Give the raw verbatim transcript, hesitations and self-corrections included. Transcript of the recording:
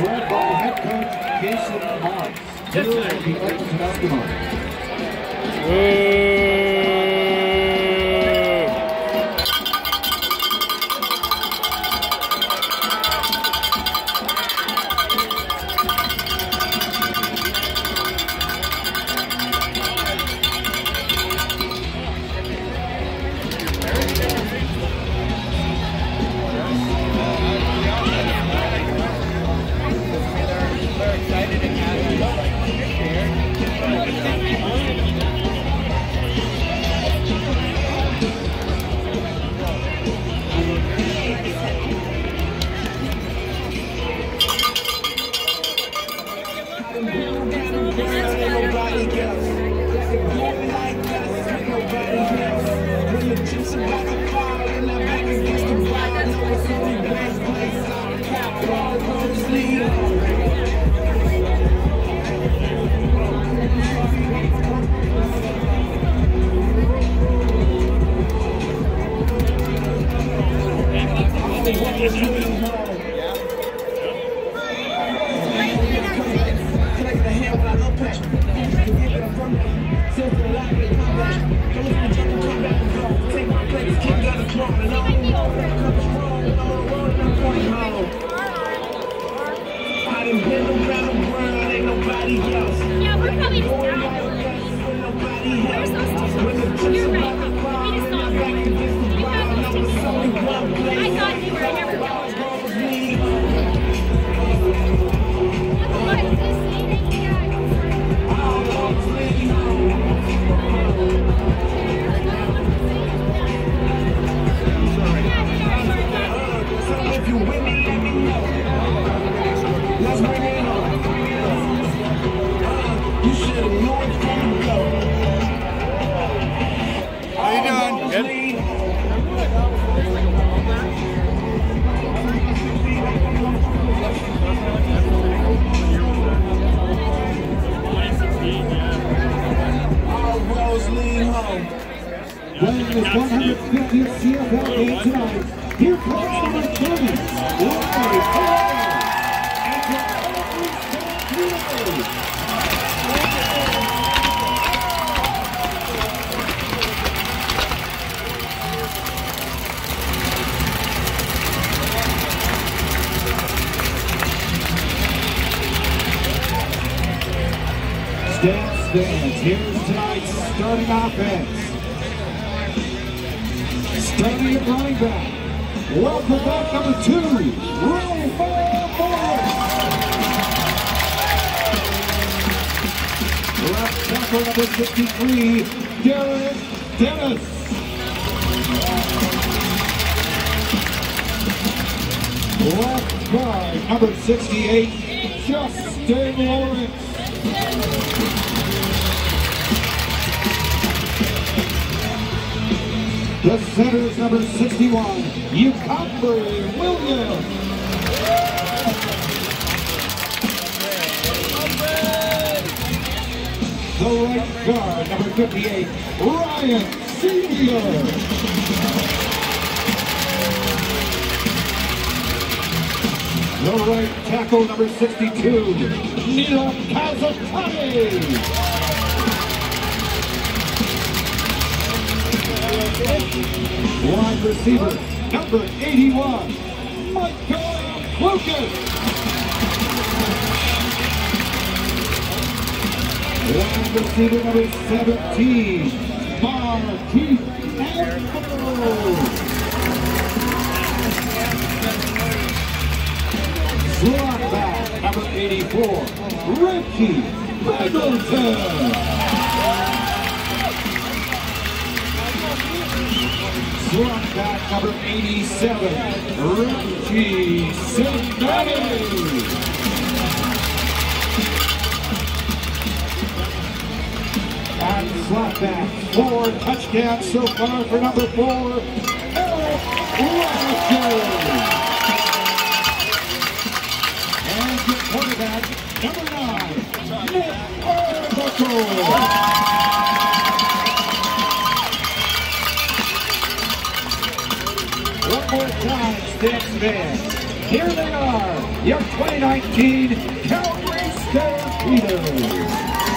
led by head coach Jason Lawrence. Yes, sir. The Edmonton Number fifty-three, Garrett Dennis. Left by number sixty-eight, Justin Lawrence. The center is number sixty-one, Yukon Bray Williams. The right guard, number fifty-eight, Ryan Senior. The right tackle, number sixty-two, Neil Kazatani. Wide receiver, number eighty-one, Michael Lucas. Wide receiver number seventeen, Marquis Alfaro. Slot back number eighty-four, Richie Middleton. Slot back number eighty-seven, Richie Cignani. And slot back, four touchdowns so far for number four, Eric Braddleton. And the quarterback, number nine, Nick Arbuckle. One more time, Stan Stans. Here they are. your twenty nineteen Calgary Stampeders.